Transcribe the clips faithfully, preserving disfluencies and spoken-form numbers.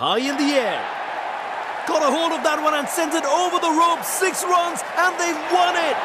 High in the air. Got a hold of that one and sends it over the rope. Six runs and they've won it.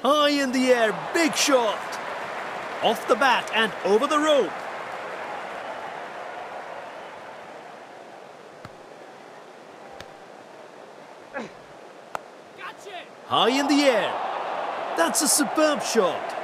High in the air, big shot. Off the bat and over the rope. Gotcha. High in the air. That's a superb shot.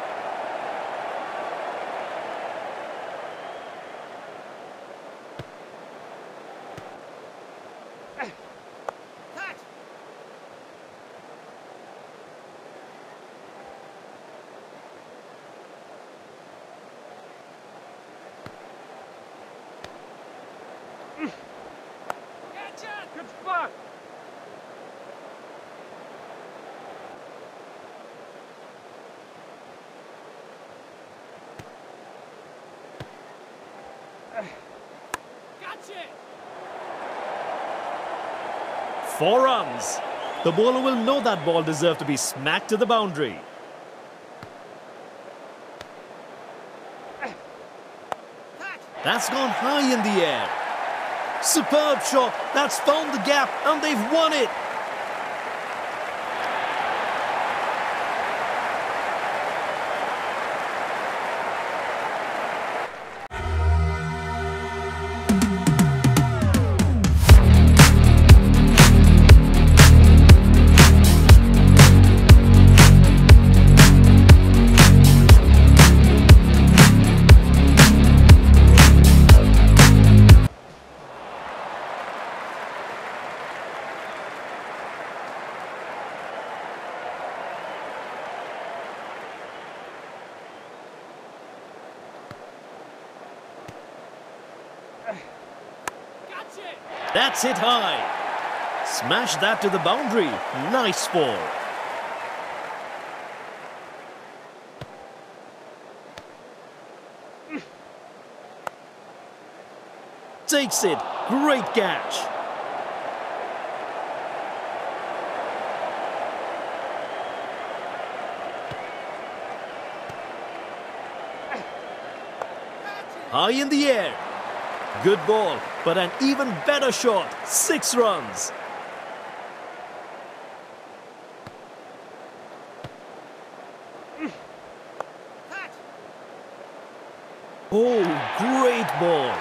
Four runs. The bowler will know that ball deserved to be smacked to the boundary. That's gone high in the air. Superb shot. That's found the gap and they've won it. That's hit high. Smash that to the boundary. Nice ball. Takes it. Great catch. high in the air. Good ball, but an even better shot. Six runs. Oh, great ball.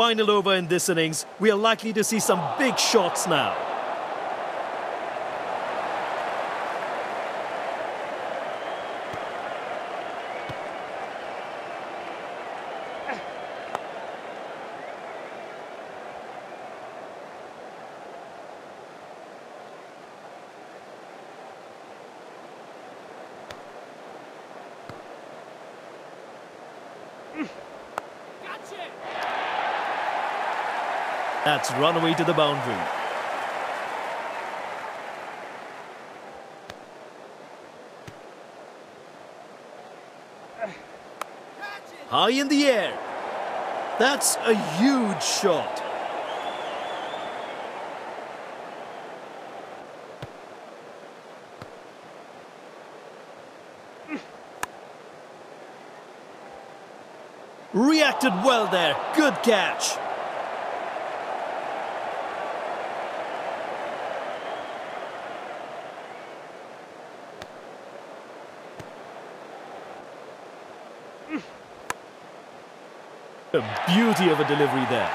Final over in this innings, we are likely to see some big shots now. That's run away to the boundary. High in the air. That's a huge shot. Reacted well there. Good catch. The beauty of a delivery there.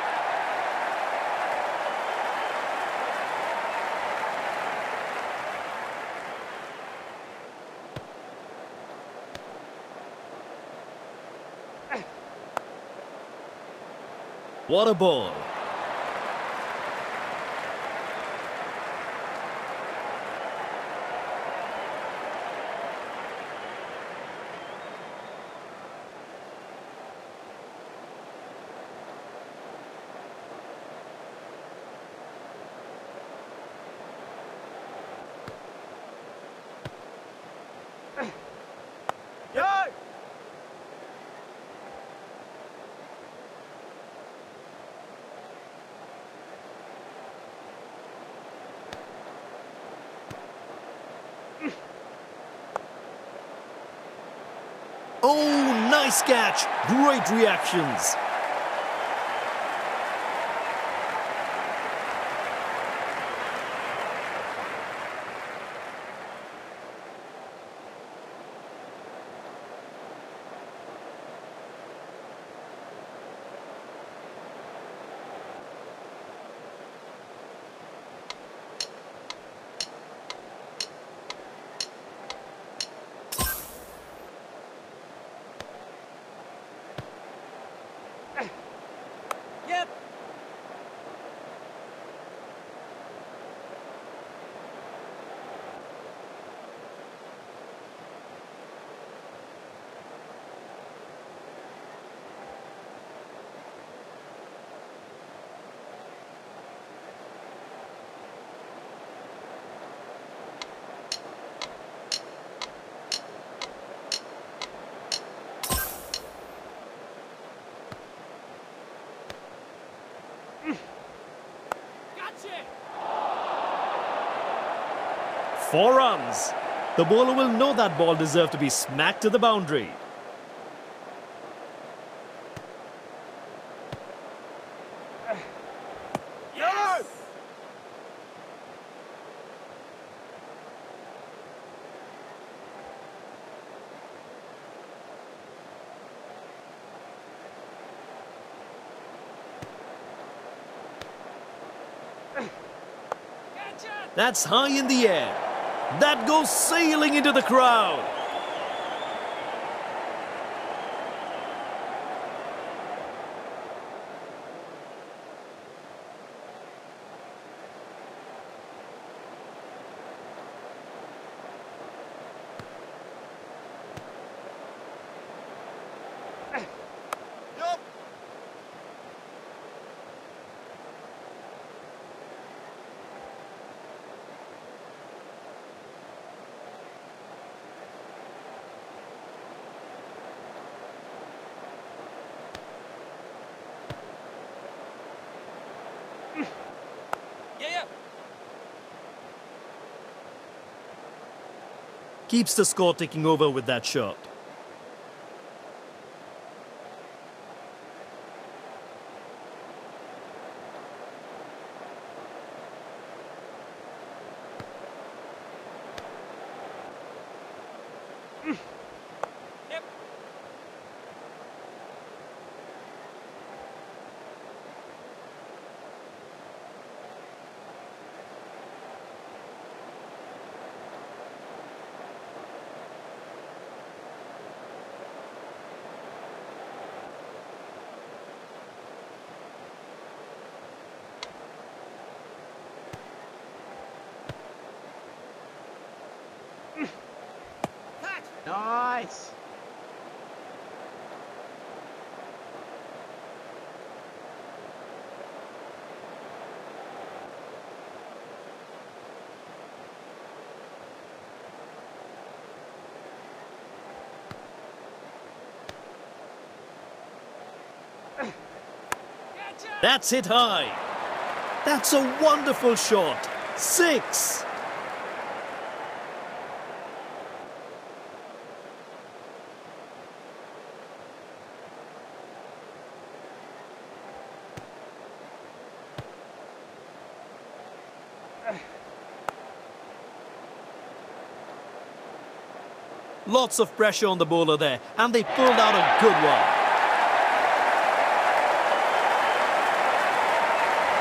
What a ball. Oh, nice catch. Great reactions. Four runs. The bowler will know that ball deserved to be smacked to the boundary. Yes! That's high in the air. That goes sailing into the crowd. Nope. Keeps the score ticking over with that shot. Nice! That's hit high. That's a wonderful shot. Six! Lots of pressure on the bowler there, and they pulled out a good one.